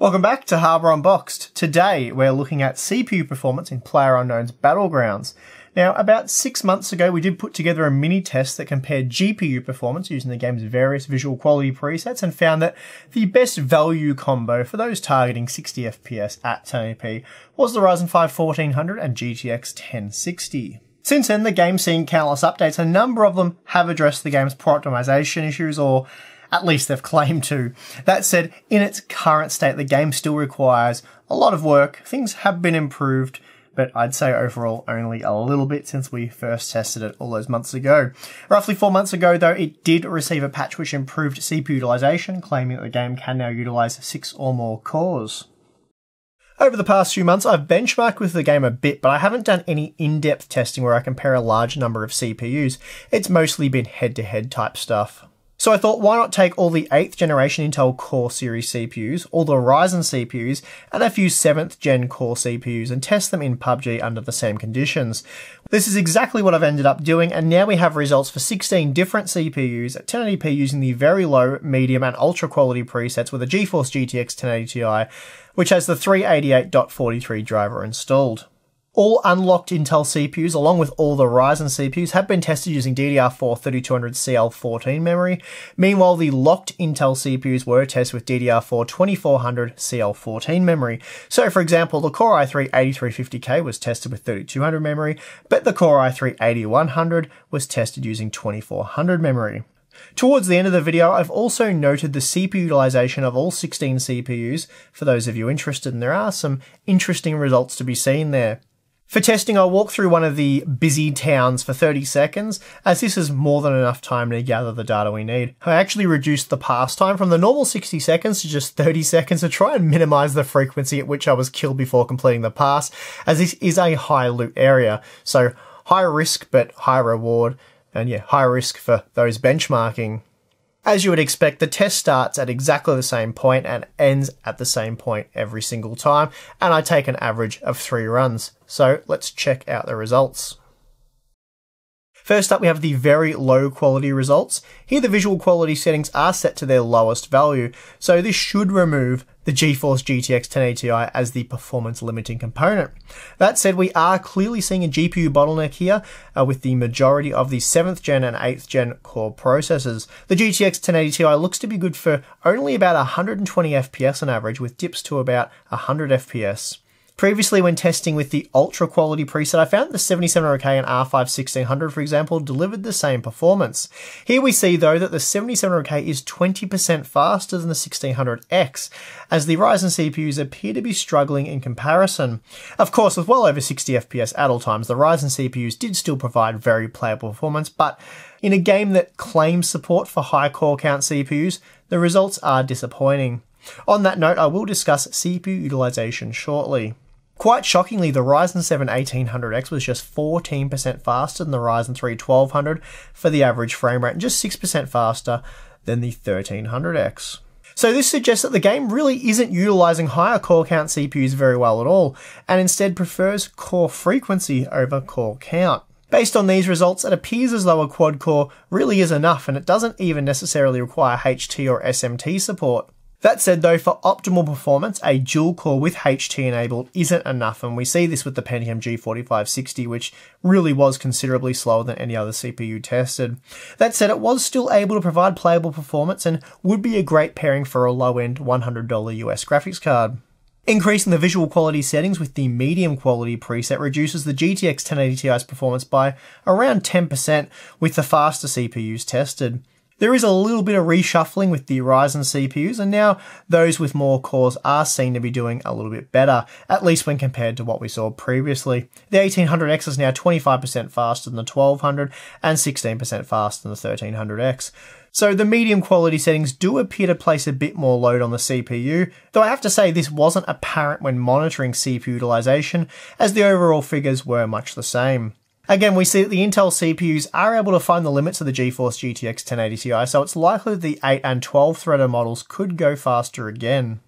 Welcome back to Hardware Unboxed. Today we're looking at CPU performance in PlayerUnknown's Battlegrounds. Now, about 6 months ago, we did put together a mini test that compared GPU performance using the game's various visual quality presets and found that the best value combo for those targeting 60 FPS at 1080p was the Ryzen 5 1400 and GTX 1060. Since then, the game's seen countless updates, and a number of them have addressed the game's poor optimization issues, or at least they've claimed to. That said, in its current state, the game still requires a lot of work. Things have been improved, but I'd say overall only a little bit since we first tested it all those months ago. Roughly 4 months ago, though, it did receive a patch which improved CPU utilization, claiming that the game can now utilize 6 or more cores. Over the past few months, I've benchmarked with the game a bit, but I haven't done any in-depth testing where I compare a large number of CPUs. It's mostly been head-to-head type stuff. So I thought, why not take all the 8th generation Intel Core series CPUs, all the Ryzen CPUs, and a few 7th gen Core CPUs and test them in PUBG under the same conditions. This is exactly what I've ended up doing, and now we have results for 16 different CPUs at 1080p using the very low, medium, and ultra quality presets with a GeForce GTX 1080 Ti, which has the 388.43 driver installed. All unlocked Intel CPUs, along with all the Ryzen CPUs, have been tested using DDR4 3200CL14 memory. Meanwhile, the locked Intel CPUs were tested with DDR4 2400CL14 memory. So, for example, the Core i3-8350K was tested with 3200 memory, but the Core i3-8100 was tested using 2400 memory. Towards the end of the video, I've also noted the CPU utilization of all 16 CPUs, for those of you interested, and there are some interesting results to be seen there. For testing, I'll walk through one of the busy towns for 30 seconds, as this is more than enough time to gather the data we need. I actually reduced the pass time from the normal 60 seconds to just 30 seconds to try and minimize the frequency at which I was killed before completing the pass, as this is a high loot area. So high risk, but high reward, and yeah, high risk for those benchmarking. As you would expect, the test starts at exactly the same point and ends at the same point every single time, and I take an average of 3 runs. So let's check out the results. First up, we have the very low quality results. Here the visual quality settings are set to their lowest value, so this should remove the GeForce GTX 1080 Ti as the performance limiting component. That said, we are clearly seeing a GPU bottleneck here with the majority of the 7th gen and 8th gen core processors. The GTX 1080 Ti looks to be good for only about 120 FPS on average, with dips to about 100 FPS. Previously, when testing with the ultra quality preset, I found the 7700K and R5 1600, for example, delivered the same performance. Here we see, though, that the 7700K is 20% faster than the 1600X, as the Ryzen CPUs appear to be struggling in comparison. Of course, with well over 60 FPS at all times, the Ryzen CPUs did still provide very playable performance, but in a game that claims support for high core count CPUs, the results are disappointing. On that note, I will discuss CPU utilization shortly. Quite shockingly, the Ryzen 7 1800X was just 14% faster than the Ryzen 3 1200 for the average frame rate, and just 6% faster than the 1300X. So this suggests that the game really isn't utilizing higher core count CPUs very well at all, and instead prefers core frequency over core count. Based on these results, it appears as though a quad core really is enough, and it doesn't even necessarily require HT or SMT support. That said, though, for optimal performance, a dual core with HT enabled isn't enough, and we see this with the Pentium G4560, which really was considerably slower than any other CPU tested. That said, it was still able to provide playable performance and would be a great pairing for a low-end $100 US graphics card. Increasing the visual quality settings with the medium quality preset reduces the GTX 1080 Ti's performance by around 10% with the faster CPUs tested. There is a little bit of reshuffling with the Ryzen CPUs, and now those with more cores are seen to be doing a little bit better, at least when compared to what we saw previously. The 1800X is now 25% faster than the 1200 and 16% faster than the 1300X. So the medium quality settings do appear to place a bit more load on the CPU, though I have to say this wasn't apparent when monitoring CPU utilization, as the overall figures were much the same. Again, we see that the Intel CPUs are able to find the limits of the GeForce GTX 1080 Ti, so it's likely that the 8 and 12-threader models could go faster again.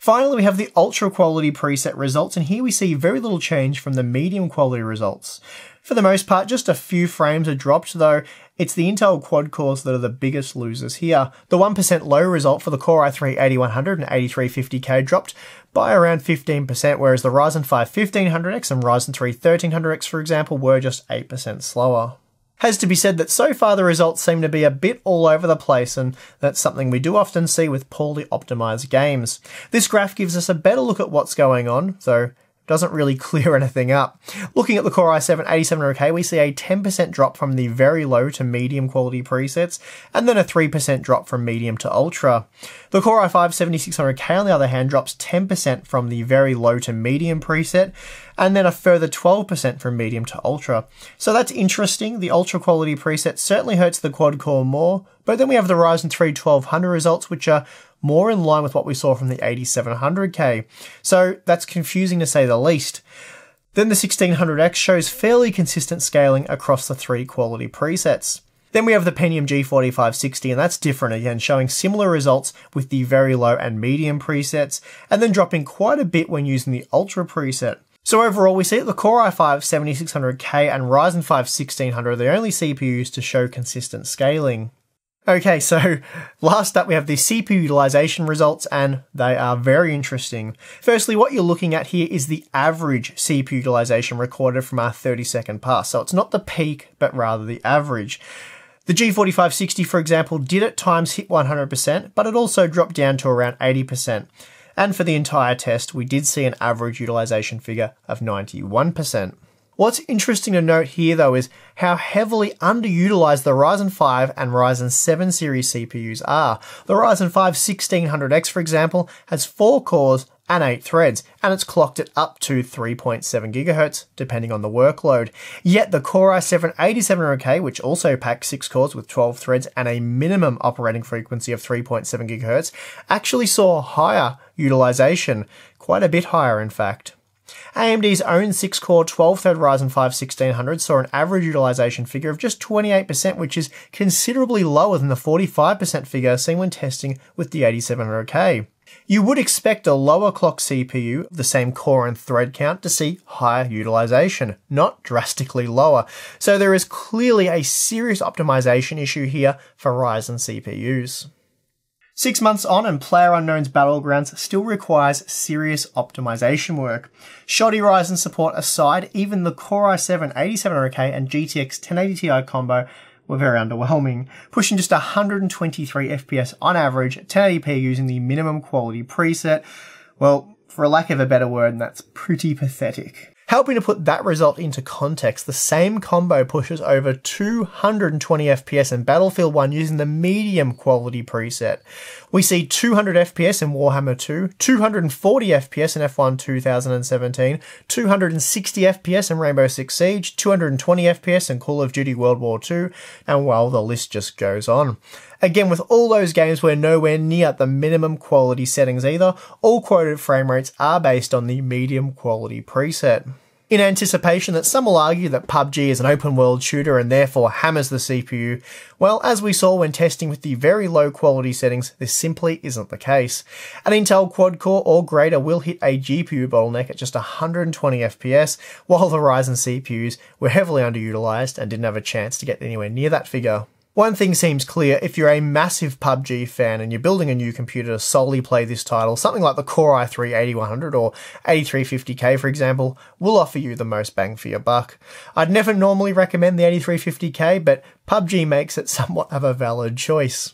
Finally, we have the ultra-quality preset results, and here we see very little change from the medium-quality results. For the most part, just a few frames are dropped, though It's the Intel quad cores that are the biggest losers here. The 1% low result for the Core i3-8100 and 8350K dropped by around 15%, whereas the Ryzen 5 1500X and Ryzen 3 1300X, for example, were just 8% slower. Has to be said that so far the results seem to be a bit all over the place, and that's something we do often see with poorly optimized games. This graph gives us a better look at what's going on, though doesn't really clear anything up. Looking at the Core i7-8700K, we see a 10% drop from the very low to medium quality presets, and then a 3% drop from medium to ultra. The Core i5-7600K, on the other hand, drops 10% from the very low to medium preset, and then a further 12% from medium to ultra. So that's interesting. The ultra quality preset certainly hurts the quad core more, but then we have the Ryzen 3 1200 results, which are more in line with what we saw from the 8700K. So that's confusing to say the least. Then the 1600X shows fairly consistent scaling across the three quality presets. Then we have the Pentium G4560, and that's different again, showing similar results with the very low and medium presets, and then dropping quite a bit when using the ultra preset. So overall, we see that the Core i5-7600K and Ryzen 5 1600 are the only CPUs to show consistent scaling. Okay, so last up we have the CPU utilization results, and they are very interesting. Firstly, what you're looking at here is the average CPU utilization recorded from our 30-second pass. So it's not the peak, but rather the average. The G4560, for example, did at times hit 100%, but it also dropped down to around 80%. And for the entire test, we did see an average utilization figure of 91%. What's interesting to note here, though, is how heavily underutilized the Ryzen 5 and Ryzen 7 series CPUs are. The Ryzen 5 1600X, for example, has 4 cores and 8 threads, and it's clocked at up to 3.7 GHz, depending on the workload. Yet the Core i7-8700K, which also packs 6 cores with 12 threads and a minimum operating frequency of 3.7 GHz, actually saw higher utilization, quite a bit higher, in fact. AMD's own 6-core 12-thread Ryzen 5 1600 saw an average utilization figure of just 28%, which is considerably lower than the 45% figure seen when testing with the 8700K. You would expect a lower clock CPU, the same core and thread count, to see higher utilization, not drastically lower. So there is clearly a serious optimization issue here for Ryzen CPUs. 6 months on, and PlayerUnknown's Battlegrounds still requires serious optimization work. Shoddy Ryzen support aside, even the Core i7-8700K and GTX 1080 Ti combo were very underwhelming, pushing just 123 FPS on average at 1080p using the minimum quality preset. Well, for lack of a better word, that's pretty pathetic. Helping to put that result into context, the same combo pushes over 220 FPS in Battlefield 1 using the medium quality preset. We see 200 FPS in Warhammer 2, 240 FPS in F1 2017, 260 FPS in Rainbow Six Siege, 220 FPS in Call of Duty World War 2, and well, the list just goes on. Again, with all those games, we're nowhere near the minimum quality settings either. All quoted frame rates are based on the medium quality preset. In anticipation that some will argue that PUBG is an open world shooter and therefore hammers the CPU, well, as we saw when testing with the very low quality settings, this simply isn't the case. An Intel quad core or greater will hit a GPU bottleneck at just 120 FPS, while the Ryzen CPUs were heavily underutilized and didn't have a chance to get anywhere near that figure. One thing seems clear: if you're a massive PUBG fan and you're building a new computer to solely play this title, something like the Core i3-8100 or 8350K, for example, will offer you the most bang for your buck. I'd never normally recommend the 8350K, but PUBG makes it somewhat of a valid choice.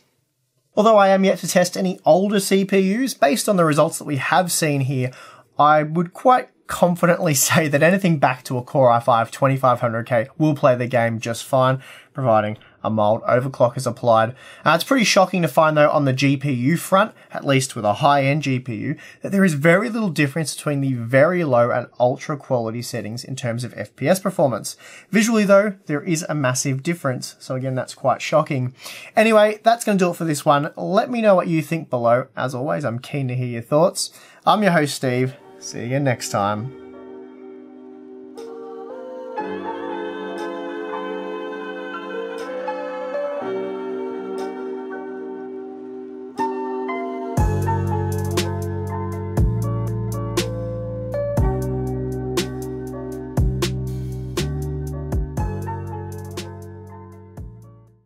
Although I am yet to test any older CPUs, based on the results that we have seen here, I would quite confidently say that anything back to a Core i5-2500K will play the game just fine, providing a mild overclock is applied. It's pretty shocking to find, though, on the GPU front, at least with a high-end GPU, that there is very little difference between the very low and ultra quality settings in terms of FPS performance. Visually, though, there is a massive difference. So again, that's quite shocking. Anyway, that's going to do it for this one. Let me know what you think below. As always, I'm keen to hear your thoughts. I'm your host, Steve. See you next time.